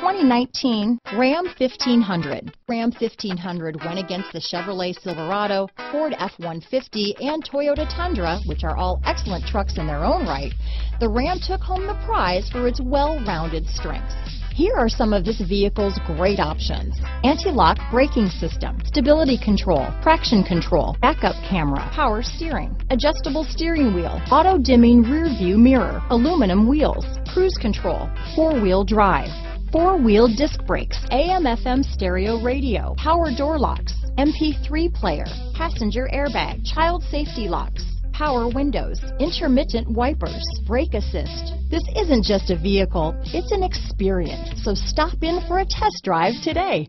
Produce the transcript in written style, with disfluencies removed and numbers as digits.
2019 Ram 1500. Ram 1500 went against the Chevrolet Silverado, Ford F-150, and Toyota Tundra, which are all excellent trucks in their own right. The Ram took home the prize for its well-rounded strengths. Here are some of this vehicle's great options: anti-lock braking system, stability control, traction control, backup camera, power steering, adjustable steering wheel, auto-dimming rear view mirror, aluminum wheels, cruise control, four-wheel drive, four-wheel disc brakes, AM/FM stereo radio, power door locks, MP3 player, passenger airbag, child safety locks, power windows, intermittent wipers, brake assist. This isn't just a vehicle, it's an experience. So stop in for a test drive today.